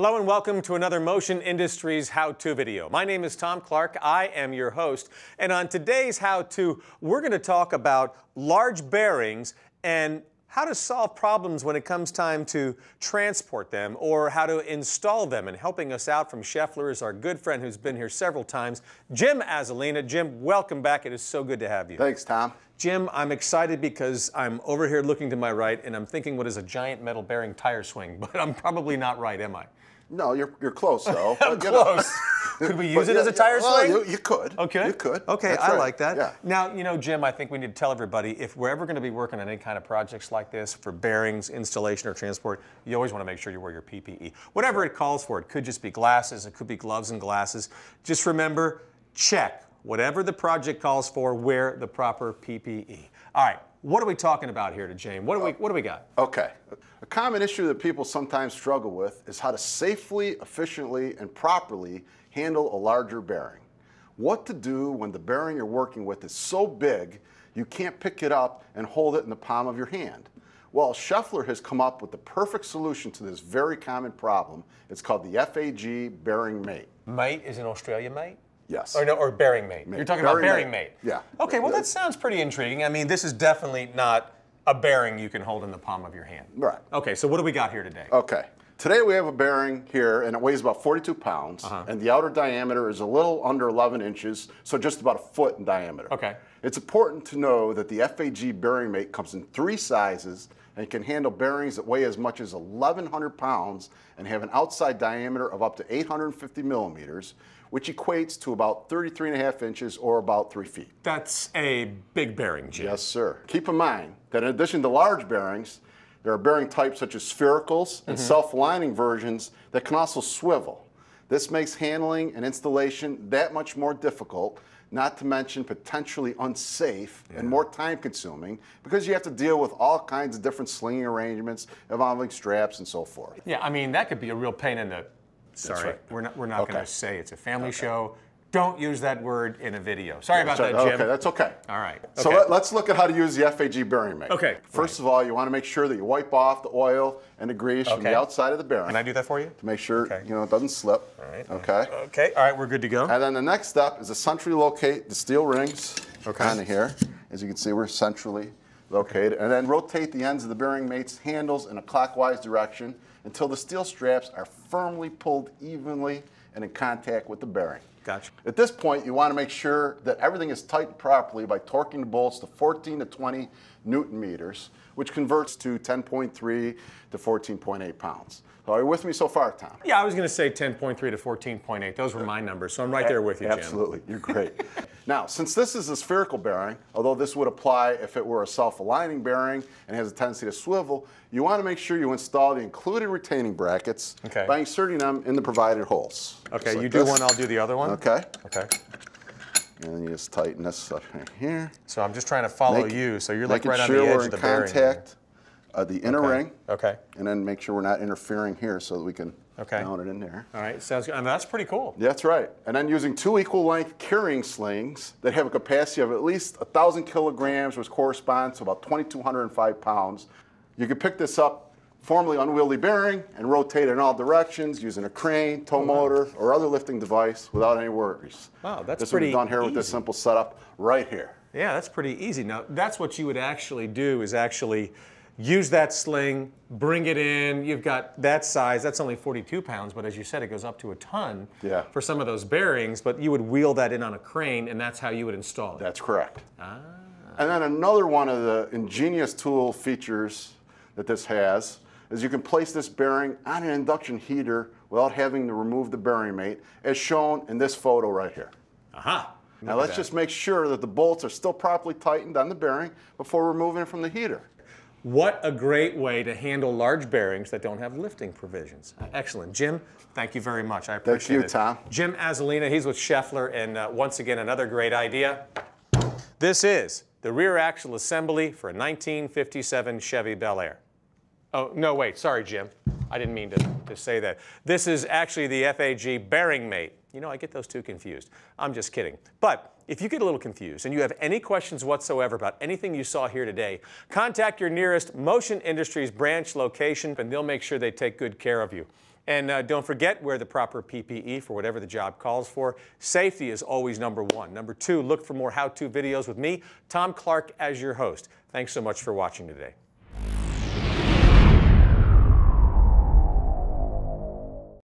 Hello and welcome to another Motion Industries how-to video. My name is Tom Clark. I am your host. And on today's how-to, we're going to talk about large bearings and how to solve problems when it comes time to transport them or how to install them. And helping us out from Schaeffler is our good friend who's been here several times, Jim Azzalina. Jim, welcome back. It is so good to have you. Thanks, Tom. Jim, I'm excited because I'm over here looking to my right and I'm thinking what is a giant metal bearing tire swing, but I'm probably not right, am I? No, you're close though. I'm close. Could we use it as a tire swing? Well, you could. Okay. You could. Okay, I like that. Yeah. Now, you know, Jim, I think we need to tell everybody if we're ever going to be working on any kind of projects like this for bearings, installation, or transport, you always want to make sure you wear your PPE. Whatever it calls for, it could just be glasses, it could be gloves and glasses. Just remember, check. Whatever the project calls for, wear the proper PPE. All right, what are we talking about here today? What do we got? Okay, a common issue that people sometimes struggle with is how to safely, efficiently, and properly handle a larger bearing. What to do when the bearing you're working with is so big, you can't pick it up and hold it in the palm of your hand. Well, Schaeffler has come up with the perfect solution to this very common problem. It's called the FAG Bearing Mate. Mate is in Australia, mate? Yes. Or, no, or bearing mate. You're talking about bearing mate. Yeah. Okay, well that sounds pretty intriguing. I mean, this is definitely not a bearing you can hold in the palm of your hand. Right. Okay, so what do we got here today? Okay. Today we have a bearing here and it weighs about 42 pounds and the outer diameter is a little under 11 inches, so just about a foot in diameter. Okay. It's important to know that the FAG Bearing Mate comes in 3 sizes and can handle bearings that weigh as much as 1,100 pounds and have an outside diameter of up to 850 millimeters, which equates to about 33.5 inches or about 3 feet. That's a big bearing, Jim. Yes, sir. Keep in mind that in addition to large bearings, there are bearing types such as sphericals and self-lining versions that can also swivel. This makes handling and installation that much more difficult, not to mention potentially unsafe and more time-consuming because you have to deal with all kinds of different slinging arrangements involving straps and so forth. Yeah, I mean, that could be a real pain in the... Sorry, right. we're not going to say it's a family show. Don't use that word in a video. Sorry about that, Jim. Okay, that's okay. All right. Okay. So let's look at how to use the FAG Bearing Mate. Okay. First of all, you want to make sure that you wipe off the oil and the grease from the outside of the bearing. Can I do that for you? To make sure you know it doesn't slip. All right. Okay. Okay. All right, we're good to go. And then the next step is to centrally locate the steel rings kind of here. As you can see, we're centrally located. And then rotate the ends of the bearing mate's handles in a clockwise direction until the steel straps are firmly pulled evenly and in contact with the bearing. Gotcha. At this point, you want to make sure that everything is tightened properly by torquing the bolts to 14 to 20 newton meters, whiwhich converts to 10.3 to 14.8 pounds. Are you with me so far, Tom? Yeah, I was going to say 10.3 to 14.8. Those were my numbers, so I'm right there with you, Jim. Absolutely. You're great. Now, since this is a spherical bearing, although this would apply if it were a self-aligning bearing and has a tendency to swivel, you want to make sure you install the included retaining brackets by inserting them in the provided holes. Okay, like you do one, I'll do the other one. Okay. Okay. And then you just tighten this up right here. So I'm just trying to follow you, so you're like right on the edge of the bearing. Making sure we're in contact of the inner ring. Okay. And then make sure we're not interfering here so that we can mount it in there. All right, sounds good. I mean, that's pretty cool. Yeah, that's right. And then using 2 equal length carrying slings that have a capacity of at least 1,000 kilograms, which corresponds to about 2,205 pounds. You can pick this up formerly unwieldy bearing and rotate it in all directions using a crane, tow motor, or other lifting device without any worries. Wow, that's pretty easy. This will be done here with this simple setup right here. Yeah, that's pretty easy. Now, that's what you would actually do is actually use that sling, bring it in. You've got that size. That's only 42 pounds, but as you said, it goes up to a ton for some of those bearings, but you would wheel that in on a crane, and that's how you would install it. That's correct. Ah. And then another one of the ingenious tool features that this has is you can place this bearing on an induction heater without having to remove the bearing mate, as shown in this photo right here. Aha. Now let's just make sure that the bolts are still properly tightened on the bearing before removing it from the heater. What a great way to handle large bearings that don't have lifting provisions. Excellent. Jim, thank you very much. I appreciate it. Thank you, Tom. Jim Azzalina, he's with Schaeffler, and once again, another great idea. This is the rear axle assembly for a 1957 Chevy Bel Air. Oh, no, wait, sorry, Jim. I didn't mean to say that. This is actually the FAG Bearing Mate. You know, I get those two confused. I'm just kidding. But if you get a little confused and you have any questions whatsoever about anything you saw here today, contact your nearest Motion Industries branch location and they'll make sure they take good care of you. And don't forget, wear the proper PPE for whatever the job calls for. Safety is always number one. Number two, look for more how-to videos with me, Tom Clark, as your host. Thanks so much for watching today.